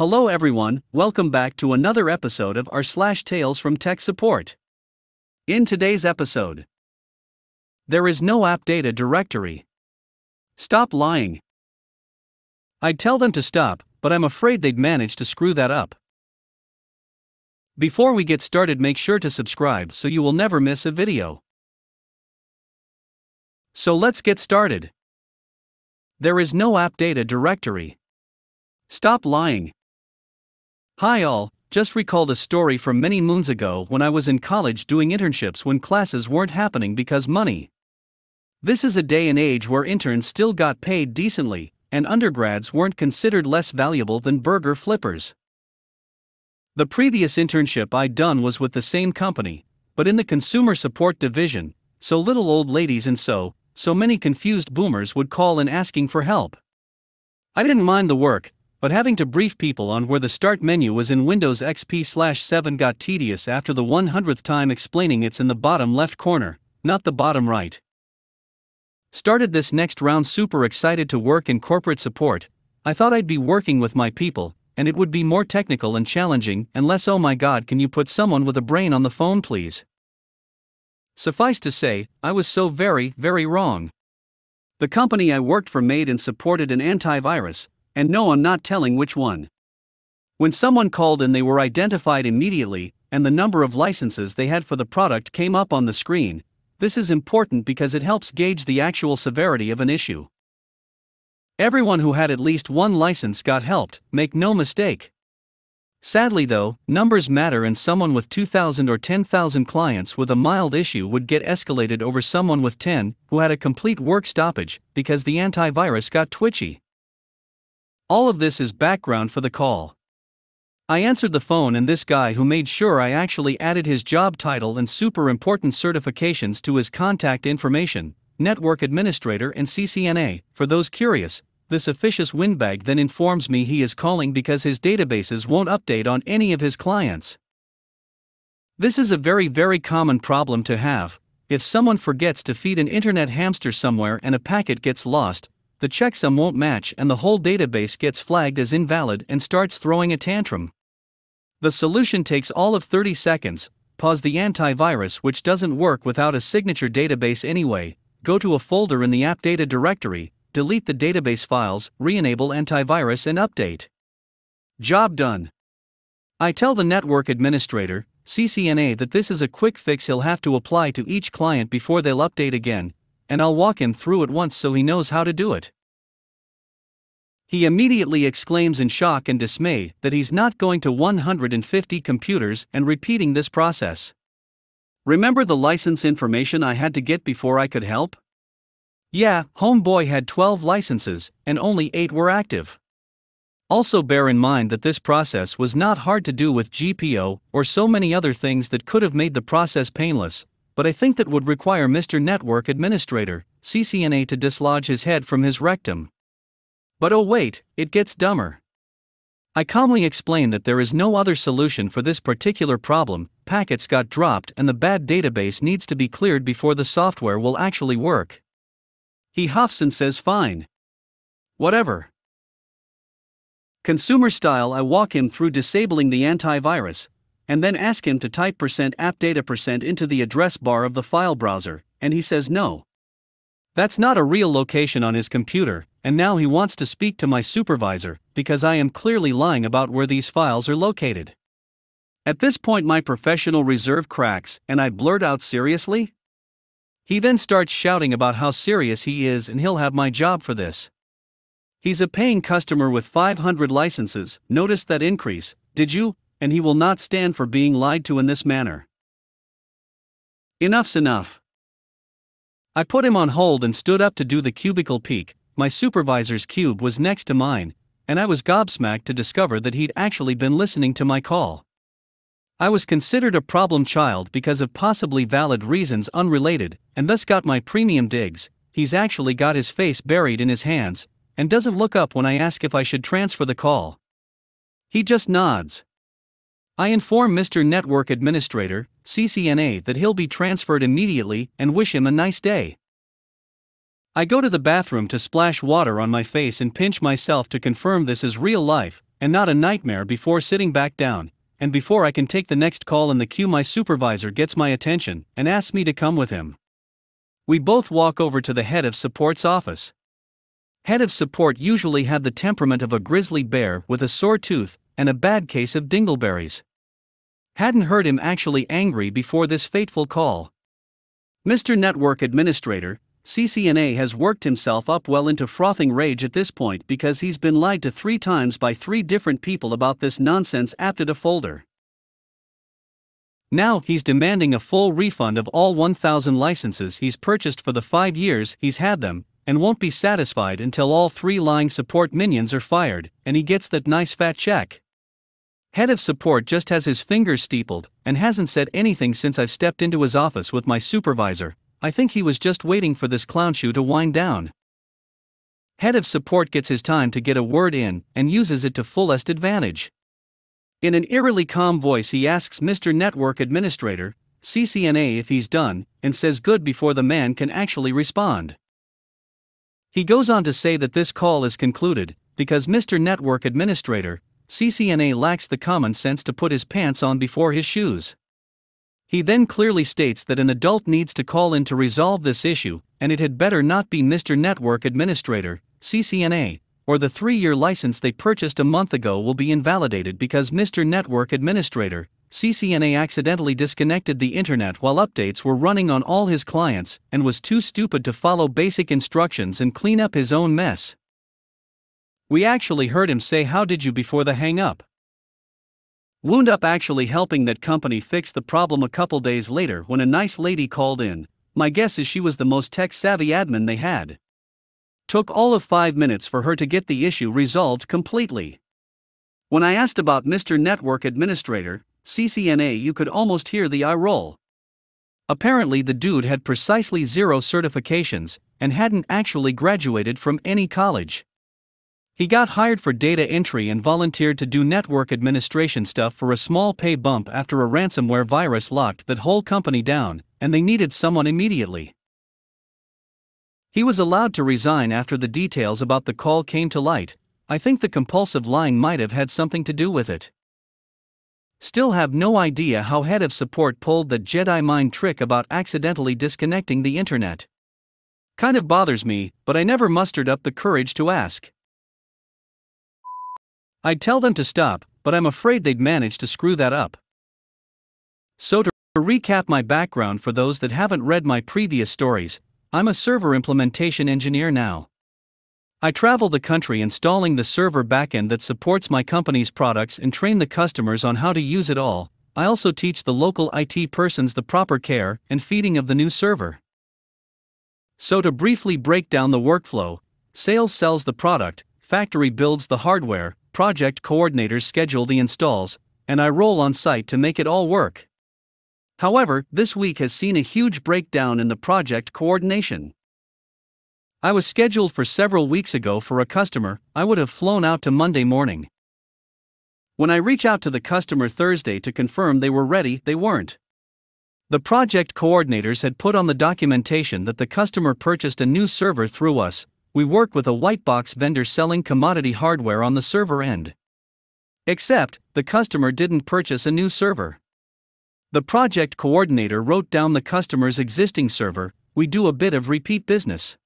Hello everyone, welcome back to another episode of r/Tales from Tech Support. In today's episode, there is no AppData directory. Stop lying. I'd tell them to stop, but I'm afraid they'd manage to screw that up. Before we get started, make sure to subscribe so you will never miss a video. So let's get started. There is no AppData directory. Stop lying. Hi all, just recalled a story from many moons ago when I was in college doing internships when classes weren't happening because money. This is a day and age where interns still got paid decently, and undergrads weren't considered less valuable than burger flippers. The previous internship I'd done was with the same company, but in the consumer support division, so little old ladies and so many confused boomers would call in asking for help. I didn't mind the work, but having to brief people on where the start menu was in Windows XP/7 got tedious after the 100th time explaining it's in the bottom left corner, not the bottom right. Started this next round super excited to work in corporate support. I thought I'd be working with my people, and it would be more technical and challenging and less oh my god can you put someone with a brain on the phone please. Suffice to say, I was so very, very wrong. The company I worked for made and supported an antivirus, and no, I'm not telling which one. When someone called in, they were identified immediately, and the number of licenses they had for the product came up on the screen. This is important because it helps gauge the actual severity of an issue. Everyone who had at least one license got helped, make no mistake. Sadly though, numbers matter, and someone with 2,000 or 10,000 clients with a mild issue would get escalated over someone with 10 who had a complete work stoppage because the antivirus got twitchy. All of this is background for the call. I answered the phone, and this guy who made sure I actually added his job title and super important certifications to his contact information, network administrator and CCNA, for those curious, this officious windbag then informs me he is calling because his databases won't update on any of his clients. This is a very, very common problem to have. If someone forgets to feed an internet hamster somewhere and a packet gets lost, the checksum won't match and the whole database gets flagged as invalid and starts throwing a tantrum. The solution takes all of 30 seconds, pause the antivirus, which doesn't work without a signature database anyway, go to a folder in the AppData directory, delete the database files, re-enable antivirus and update. Job done. I tell the network administrator, CCNA, that this is a quick fix he'll have to apply to each client before they'll update again, and I'll walk him through it once so he knows how to do it. He immediately exclaims in shock and dismay that he's not going to 150 computers and repeating this process. Remember the license information I had to get before I could help? Yeah, homeboy had 12 licenses, and only 8 were active. Also bear in mind that this process was not hard to do with GPO or so many other things that could have made the process painless, but I think that would require Mr. Network Administrator, CCNA, to dislodge his head from his rectum. But oh wait, it gets dumber. I calmly explain that there is no other solution for this particular problem, packets got dropped and the bad database needs to be cleared before the software will actually work. He huffs and says fine. Whatever. Consumer style, I walk him through disabling the antivirus, and then ask him to type %appdata% into the address bar of the file browser, and he says no. That's not a real location on his computer, and now he wants to speak to my supervisor, because I am clearly lying about where these files are located. At this point my professional reserve cracks, and I blurt out seriously? He then starts shouting about how serious he is and he'll have my job for this. He's a paying customer with 500 licenses, notice that increase, did you? And he will not stand for being lied to in this manner. Enough's enough. I put him on hold and stood up to do the cubicle peek. My supervisor's cube was next to mine, and I was gobsmacked to discover that he'd actually been listening to my call. I was considered a problem child because of possibly valid reasons unrelated, and thus got my premium digs. He's actually got his face buried in his hands, and doesn't look up when I ask if I should transfer the call. He just nods. I inform Mr. Network Administrator, CCNA, that he'll be transferred immediately and wish him a nice day. I go to the bathroom to splash water on my face and pinch myself to confirm this is real life, and not a nightmare before sitting back down, and before I can take the next call in the queue my supervisor gets my attention and asks me to come with him. We both walk over to the head of support's office. Head of support usually had the temperament of a grizzly bear with a sore tooth and a bad case of dingleberries. Hadn't heard him actually angry before this fateful call. Mr. Network Administrator, CCNA, has worked himself up well into frothing rage at this point because he's been lied to 3 times by 3 different people about this nonsense AppData folder. Now he's demanding a full refund of all 1,000 licenses he's purchased for the 5 years he's had them, and won't be satisfied until all 3 lying support minions are fired, and he gets that nice fat check. Head of support just has his fingers steepled, and hasn't said anything since I've stepped into his office with my supervisor. I think he was just waiting for this clown shoe to wind down. Head of support gets his time to get a word in, and uses it to fullest advantage. In an eerily calm voice he asks Mr. Network Administrator, CCNA, if he's done, and says good before the man can actually respond. He goes on to say that this call is concluded, because Mr. Network Administrator, CCNA, lacks the common sense to put his pants on before his shoes. He then clearly states that an adult needs to call in to resolve this issue, and it had better not be Mr. Network Administrator, CCNA, or the 3-year license they purchased a month ago will be invalidated because Mr. Network Administrator, CCNA, accidentally disconnected the internet while updates were running on all his clients and was too stupid to follow basic instructions and clean up his own mess. We actually heard him say "How did you" before the hang-up. Wound up actually helping that company fix the problem a couple days later when a nice lady called in. My guess is she was the most tech-savvy admin they had. Took all of 5 minutes for her to get the issue resolved completely. When I asked about Mr. Network Administrator, CCNA, you could almost hear the eye roll. Apparently the dude had precisely 0 certifications and hadn't actually graduated from any college. He got hired for data entry and volunteered to do network administration stuff for a small pay bump after a ransomware virus locked that whole company down, and they needed someone immediately. He was allowed to resign after the details about the call came to light. I think the compulsive lying might have had something to do with it. Still have no idea how head of support pulled that Jedi mind trick about accidentally disconnecting the internet. Kind of bothers me, but I never mustered up the courage to ask. I'd tell them to stop, but I'm afraid they'd manage to screw that up. So to recap my background for those that haven't read my previous stories, I'm a server implementation engineer now. I travel the country installing the server backend that supports my company's products and train the customers on how to use it all. I also teach the local IT persons the proper care and feeding of the new server. So to briefly break down the workflow, sales sells the product, factory builds the hardware, project coordinators schedule the installs, and I roll on site to make it all work. However, this week has seen a huge breakdown in the project coordination. I was scheduled for several weeks ago for a customer I would have flown out to Monday morning. When I reach out to the customer Thursday to confirm they were ready, they weren't. The project coordinators had put on the documentation that the customer purchased a new server through us. We work with a white box vendor selling commodity hardware on the server end. Except, the customer didn't purchase a new server. The project coordinator wrote down the customer's existing server. We do a bit of repeat business.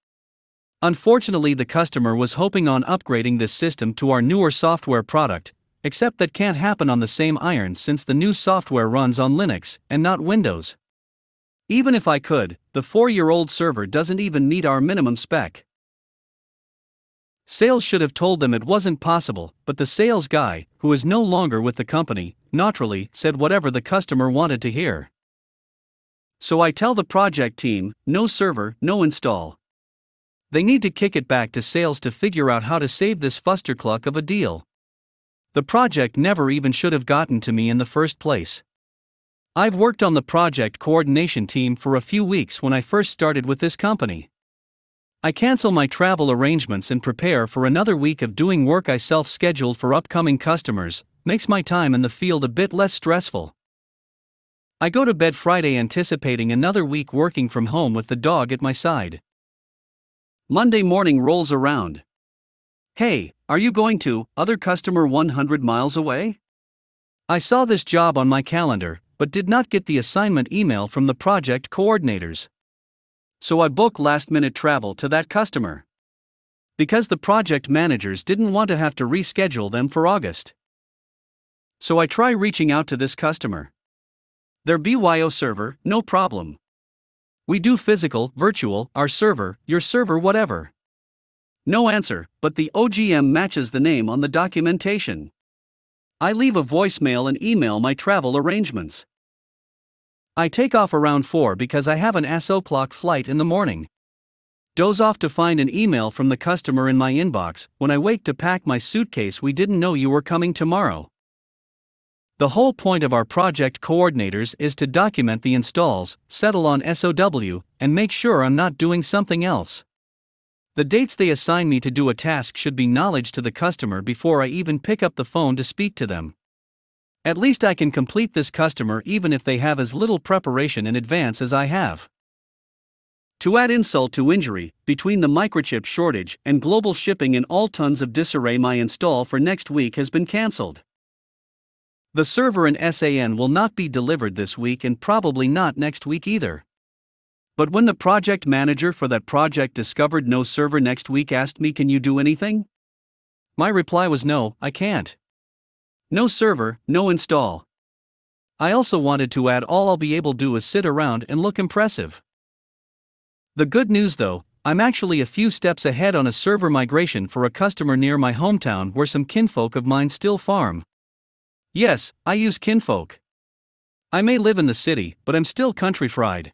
Unfortunately, the customer was hoping on upgrading this system to our newer software product, except that can't happen on the same iron since the new software runs on Linux and not Windows. Even if I could, the 4-year-old server doesn't even meet our minimum spec. Sales should have told them it wasn't possible, but the sales guy, who is no longer with the company, naturally said whatever the customer wanted to hear. So I tell the project team, no server, no install. They need to kick it back to sales to figure out how to save this fustercluck of a deal. The project never even should have gotten to me in the first place. I've worked on the project coordination team for a few weeks when I first started with this company. I cancel my travel arrangements and prepare for another week of doing work I self-scheduled for upcoming customers. Makes my time in the field a bit less stressful. I go to bed Friday anticipating another week working from home with the dog at my side. Monday morning rolls around. Hey, Are you going to other customer 100 miles away? I saw this job on my calendar, but did not get the assignment email from the project coordinators. So I booked last-minute travel to that customer, because the project managers didn't want to have to reschedule them for August. So I try reaching out to this customer. Their BYO server, no problem. We do physical, virtual, our server, your server, whatever. No answer, but the OGM matches the name on the documentation. I leave a voicemail and email my travel arrangements. I take off around 4 because I have an 8 o'clock flight in the morning. Doze off to find an email from the customer in my inbox. When I wake to pack my suitcase, we didn't know you were coming tomorrow. The whole point of our project coordinators is to document the installs, settle on SOW, and make sure I'm not doing something else. The dates they assign me to do a task should be knowledge to the customer before I even pick up the phone to speak to them. At least I can complete this customer even if they have as little preparation in advance as I have. To add insult to injury, between the microchip shortage and global shipping in all tons of disarray, my install for next week has been cancelled. The server and SAN will not be delivered this week and probably not next week either. But when the project manager for that project discovered no server next week, asked me, "Can you do anything?" My reply was no, I can't. No server, no install. I also wanted to add, all I'll be able to do is sit around and look impressive. The good news though, I'm actually a few steps ahead on a server migration for a customer near my hometown where some kinfolk of mine still farm. Yes, I use kinfolk. I may live in the city, but I'm still country fried.